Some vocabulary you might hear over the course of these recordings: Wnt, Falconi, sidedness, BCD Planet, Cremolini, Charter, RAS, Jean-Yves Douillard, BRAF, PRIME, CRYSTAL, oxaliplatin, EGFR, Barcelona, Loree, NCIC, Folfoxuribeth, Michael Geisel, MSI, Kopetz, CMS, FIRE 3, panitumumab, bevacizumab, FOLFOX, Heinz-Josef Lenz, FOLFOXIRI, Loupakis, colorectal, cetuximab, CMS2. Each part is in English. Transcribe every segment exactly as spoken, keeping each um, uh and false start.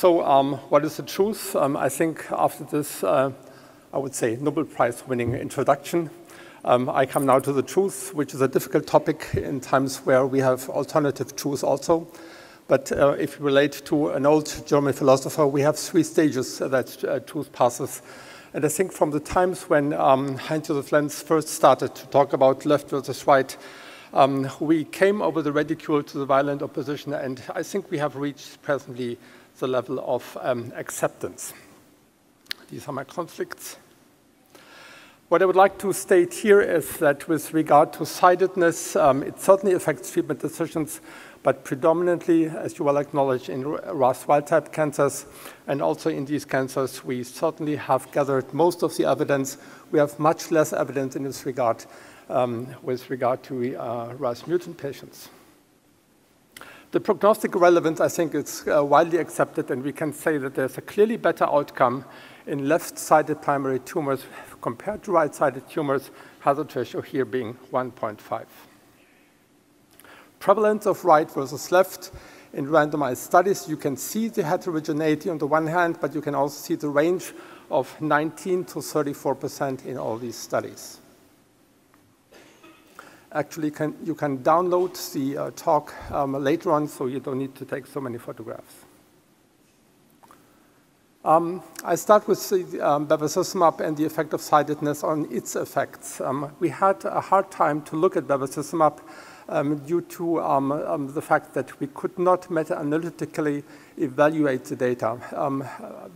So um, what is the truth? Um, I think after this, uh, I would say, Nobel Prize winning introduction, um, I come now to the truth, which is a difficult topic in times where we have alternative truths also. But uh, if you relate to an old German philosopher, we have three stages that uh, truth passes. And I think from the times when um, Heinz-Josef Lenz first started to talk about left versus right, um, we came over the ridicule to the violent opposition, and I think we have reached presently the level of um, acceptance. These are my conflicts. What I would like to state here is that with regard to sidedness, um, it certainly affects treatment decisions, but predominantly, as you well acknowledge, in R A S wild-type cancers, and also in these cancers, we certainly have gathered most of the evidence. We have much less evidence in this regard um, with regard to uh, R A S mutant patients. The prognostic relevance, I think, is uh, widely accepted, and we can say that there's a clearly better outcome in left-sided primary tumors compared to right-sided tumors, hazard ratio here being one point five. Prevalence of right versus left in randomized studies, you can see the heterogeneity on the one hand, but you can also see the range of nineteen to thirty-four percent in all these studies. Actually, can, you can download the uh, talk um, later on, so you don't need to take so many photographs. Um, I start with the um, bevacizumab and the effect of sidedness on its effects. Um, we had a hard time to look at bevacizumab Um, due to um, um, the fact that we could not meta-analytically evaluate the data. Um,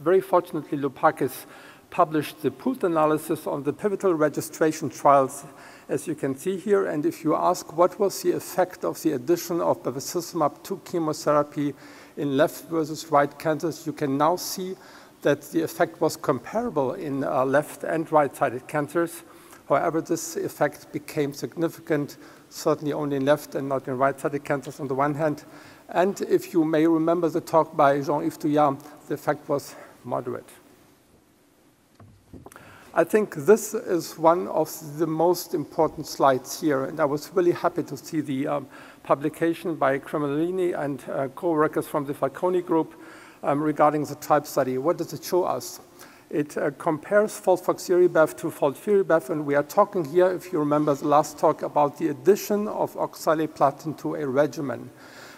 very fortunately, Loupakis published the pooled analysis on the pivotal registration trials, as you can see here. And if you ask what was the effect of the addition of bevacizumab to chemotherapy in left versus right cancers, you can now see that the effect was comparable in uh, left and right-sided cancers. However, this effect became significant, certainly only in left and not in right-sided cancers on the one hand. And if you may remember the talk by Jean-Yves Douillard, the effect was moderate. I think this is one of the most important slides here, and I was really happy to see the um, publication by Cremolini and uh, co-workers from the Falconi group um, regarding the type study. What does it show us? It uh, compares Folfoxuribeth to Folfoxuribeth, and we are talking here, if you remember the last talk, about the addition of oxaliplatin to a regimen.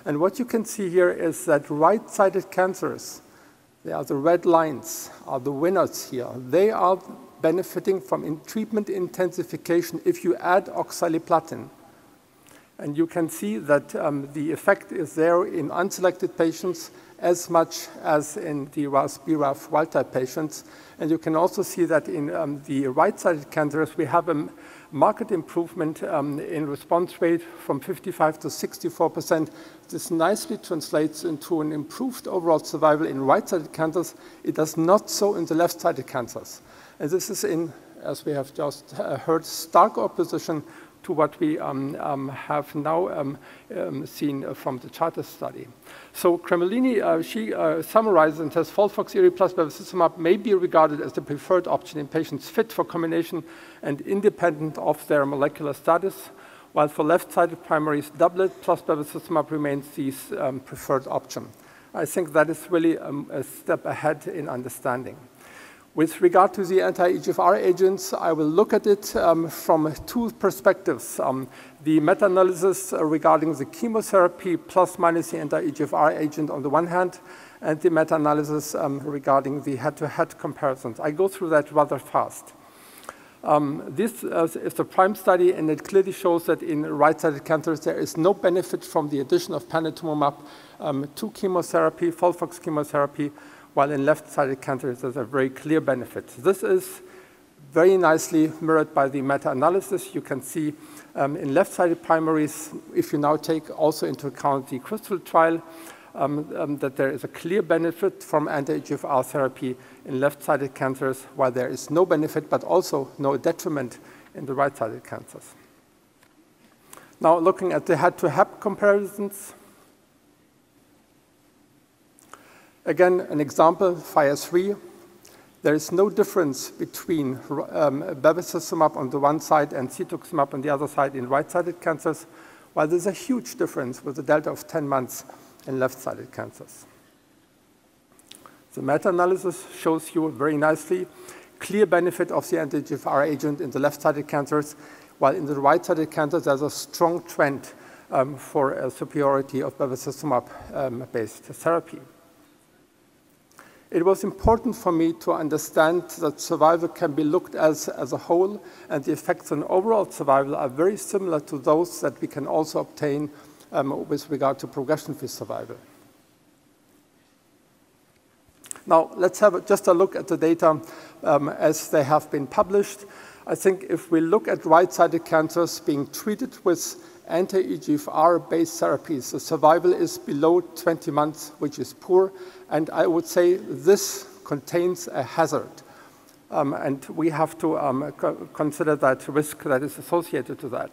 And what you can see here is that right-sided cancers, they are the red lines, are the winners here. They are benefiting from in treatment intensification if you add oxaliplatin. And you can see that um, the effect is there in unselected patients as much as in the R A S B R A F wild-type patients. And you can also see that in um, the right-sided cancers, we have a marked improvement um, in response rate from fifty-five to sixty-four percent. This nicely translates into an improved overall survival in right-sided cancers. It does not so in the left-sided cancers. And this is in, as we have just heard, stark opposition to what we um, um, have now um, um, seen from the Charter study. So Cremolini, uh, she uh, summarizes and says, Folfoxiri plus bevacizumab may be regarded as the preferred option in patients fit for combination and independent of their molecular status, while for left-sided primaries, doublet plus bevacizumab remains the um, preferred option. I think that is really um, a step ahead in understanding. With regard to the anti-E G F R agents, I will look at it um, from two perspectives. Um, the meta-analysis regarding the chemotherapy plus minus the anti-E G F R agent on the one hand, and the meta-analysis um, regarding the head-to-head comparisons. I go through that rather fast. Um, this uh, is the PRIME study, and it clearly shows that in right-sided cancers, there is no benefit from the addition of panitumumab um, to chemotherapy, FOLFOX chemotherapy, while in left-sided cancers, there's a very clear benefit. This is very nicely mirrored by the meta-analysis. You can see um, in left-sided primaries, if you now take also into account the CRYSTAL trial, um, um, that there is a clear benefit from anti-E G F R therapy in left-sided cancers, while there is no benefit, but also no detriment in the right-sided cancers. Now, looking at the head-to-head comparisons, again, an example, FIRE three. There is no difference between um, bevacizumab on the one side and cetuximab on the other side in right-sided cancers, while there's a huge difference with a delta of ten months in left-sided cancers. The meta-analysis shows you very nicely clear benefit of the anti-G F R agent in the left-sided cancers, while in the right-sided cancers there's a strong trend um, for a superiority of bevacizumab-based um, therapy. It was important for me to understand that survival can be looked at as, as a whole, and the effects on overall survival are very similar to those that we can also obtain um, with regard to progression-free survival. Now, let's have a, just a look at the data um, as they have been published. I think if we look at right-sided cancers being treated with anti-E G F R-based therapies, the survival is below twenty months, which is poor, and I would say this contains a hazard, um, and we have to um, consider that risk that is associated to that.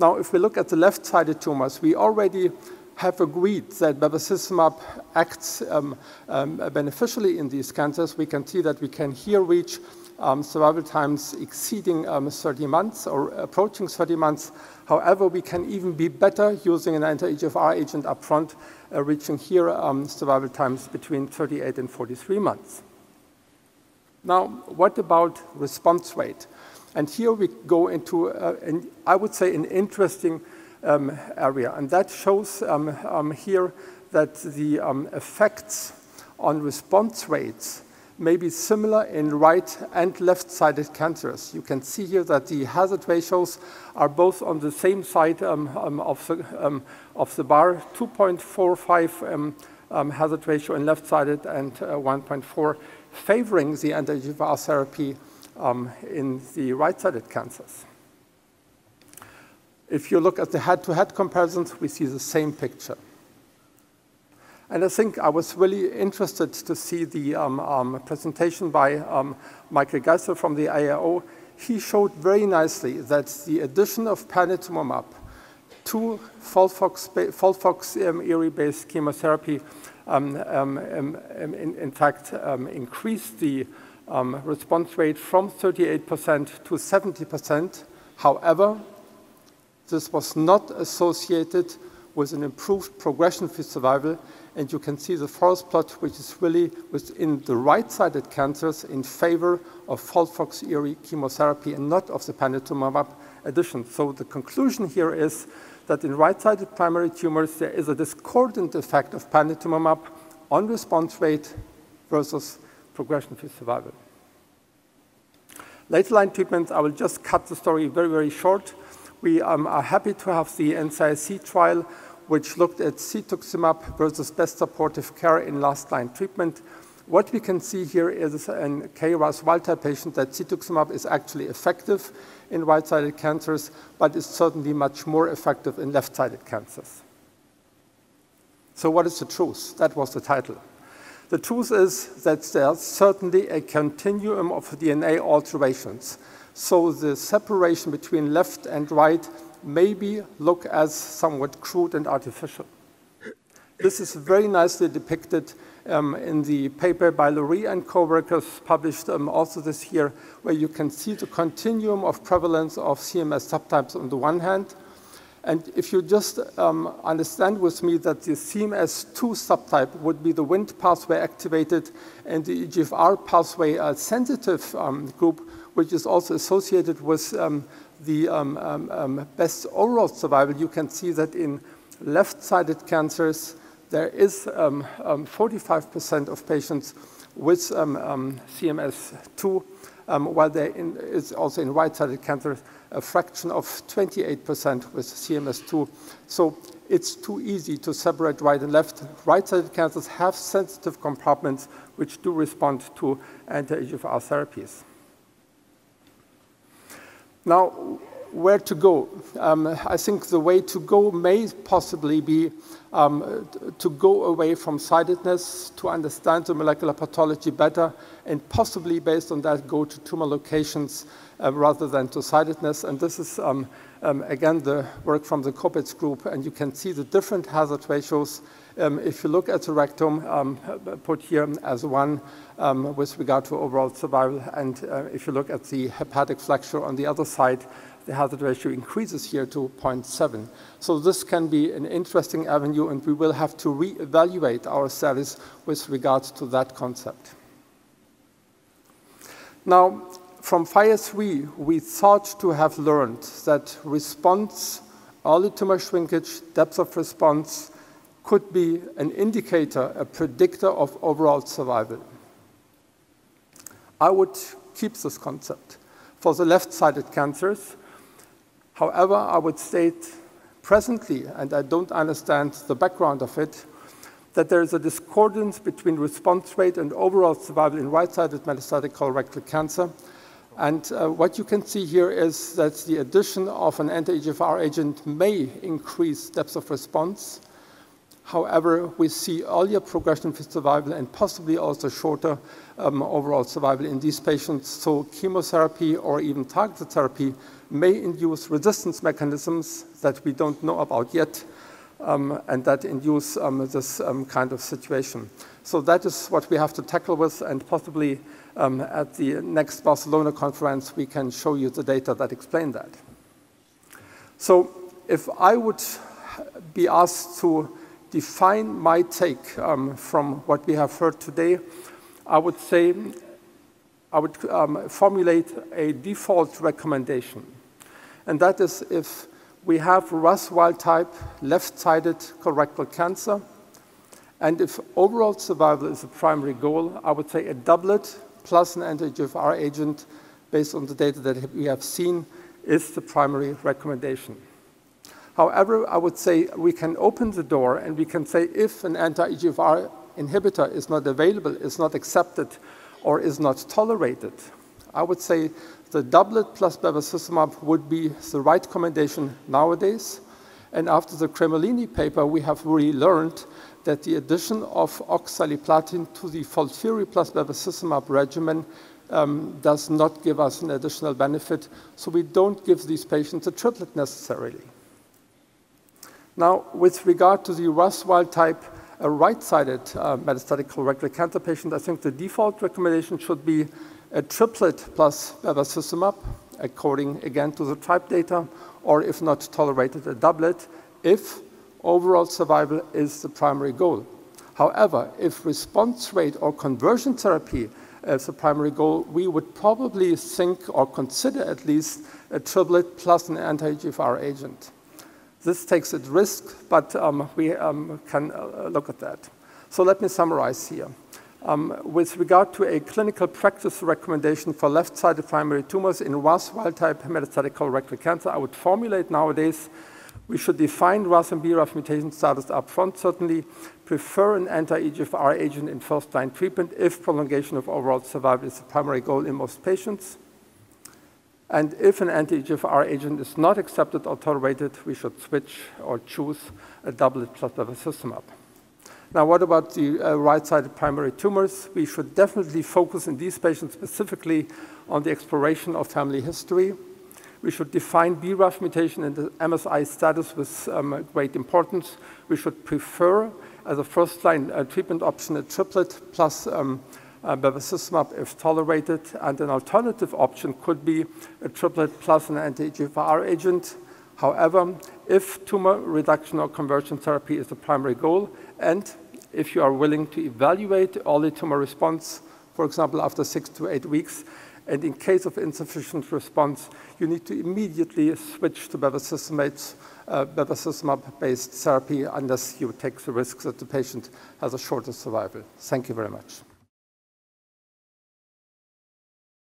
Now, if we look at the left-sided tumors, we already have agreed that bevacizumab acts um, um, beneficially in these cancers. We can see that we can here reach Um, survival times exceeding um, thirty months or approaching thirty months. However, we can even be better using an anti-E G F R agent upfront, uh, reaching here um, survival times between thirty-eight and forty-three months. Now, what about response rate? And here we go into, uh, an, I would say, an interesting um, area. And that shows um, um, here that the um, effects on response rates may be similar in right and left-sided cancers. You can see here that the hazard ratios are both on the same side um, um, of, the, um, of the bar, two point four five um, um, hazard ratio in left-sided and uh, one point four, favoring the anti-G F R therapy um, in the right-sided cancers. If you look at the head-to-head comparisons, we see the same picture. And I think I was really interested to see the um, um, presentation by um, Michael Geisel from the I A O. He showed very nicely that the addition of panitumumab to FOLFOXIRI-based chemotherapy um, um, um, in, in fact um, increased the um, response rate from thirty-eight percent to seventy percent. However, this was not associated with an improved progression-free survival, and you can see the forest plot, which is really within the right-sided cancers in favor of FOLFOXIRI chemotherapy and not of the panitumumab addition. So the conclusion here is that in right-sided primary tumors, there is a discordant effect of panitumumab on response rate versus progression-free survival. Later line treatments, I will just cut the story very, very short. We um, are happy to have the N C I C trial, which looked at cetuximab versus best supportive care in last-line treatment. What we can see here is in K R A S wild-type patient that cetuximab is actually effective in right-sided cancers, but is certainly much more effective in left-sided cancers. So what is the truth? That was the title. The truth is that there's certainly a continuum of D N A alterations. So the separation between left and right maybe look as somewhat crude and artificial. This is very nicely depicted um, in the paper by Loree and co-workers published um, also this year, where you can see the continuum of prevalence of C M S subtypes on the one hand. And if you just um, understand with me that the C M S two subtype would be the Wnt pathway activated and the E G F R pathway uh, sensitive um, group, which is also associated with um, the um, um, best overall survival, you can see that in left-sided cancers, there is um, um, forty-five percent of patients with um, um, C M S two, um, while there in, is also in right-sided cancers a fraction of twenty-eight percent with C M S two. So it's too easy to separate right and left. Right-sided cancers have sensitive compartments which do respond to anti-E G F R therapies. Now, where to go? Um, I think the way to go may possibly be um, to go away from sidedness, to understand the molecular pathology better, and possibly based on that go to tumor locations uh, rather than to sidedness. And this is, um, um, again, the work from the Kopetz group, and you can see the different hazard ratios. Um, if you look at the rectum, um, put here as one um, with regard to overall survival, and uh, if you look at the hepatic flexure on the other side, the hazard ratio increases here to zero point seven. So this can be an interesting avenue, and we will have to reevaluate our studies with regards to that concept. Now, from FIRE three, we thought to have learned that response, early tumor shrinkage, depth of response could be an indicator, a predictor of overall survival. I would keep this concept for the left-sided cancers. However, I would state presently, and I don't understand the background of it, that there is a discordance between response rate and overall survival in right-sided metastatic colorectal cancer. And uh, what you can see here is that the addition of an anti-E G F R agent may increase depth of response. However, we see earlier progression-free survival and possibly also shorter um, overall survival in these patients. So chemotherapy or even targeted therapy may induce resistance mechanisms that we don't know about yet, um, and that induce um, this um, kind of situation. So that is what we have to tackle with, and possibly um, at the next Barcelona conference we can show you the data that explain that. So if I would be asked to define my take um, from what we have heard today, I would say, I would um, formulate a default recommendation. And that is, if we have R A S wild-type left-sided colorectal cancer, and if overall survival is a primary goal, I would say a doublet plus an anti-E G F R agent, based on the data that we have seen, is the primary recommendation. However, I would say we can open the door and we can say if an anti-E G F R inhibitor is not available, is not accepted, or is not tolerated, I would say the doublet plus bevacizumab would be the right recommendation nowadays. And after the Cremolini paper, we have really learned that the addition of oxaliplatin to the FOLFOXIRI plus bevacizumab regimen um, does not give us an additional benefit, so we don't give these patients a triplet necessarily. Now, with regard to the R A S wild-type uh, right-sided uh, metastatic colorectal cancer patient, I think the default recommendation should be a triplet plus bevacizumab, according, again, to the type data, or if not tolerated, a doublet, if overall survival is the primary goal. However, if response rate or conversion therapy is the primary goal, we would probably think or consider at least a triplet plus an anti-E G F R agent. This takes at risk, but um, we um, can uh, look at that. So let me summarize here. Um, with regard to a clinical practice recommendation for left-sided primary tumors in R A S wild-type metastatic colorectal cancer, I would formulate nowadays we should define R A S and B R A F mutation status up front, certainly prefer an anti-E G F R agent in first-line treatment if prolongation of overall survival is the primary goal in most patients. And if an anti-E G F R agent is not accepted or tolerated, we should switch or choose a doublet plus bevacizumab. Now, what about the uh, right-sided primary tumors? We should definitely focus in these patients specifically on the exploration of family history. We should define B R A F mutation and the M S I status with um, great importance. We should prefer, as a first-line uh, treatment option, a triplet plus um, Uh, bevacizumab if tolerated, and an alternative option could be a triplet plus an anti-E G F R agent. However, if tumor reduction or conversion therapy is the primary goal, and if you are willing to evaluate early tumor response, for example, after six to eight weeks, and in case of insufficient response, you need to immediately switch to bevacizumab, uh, bevacizumab-based therapy unless you take the risk that the patient has a shorter survival. Thank you very much.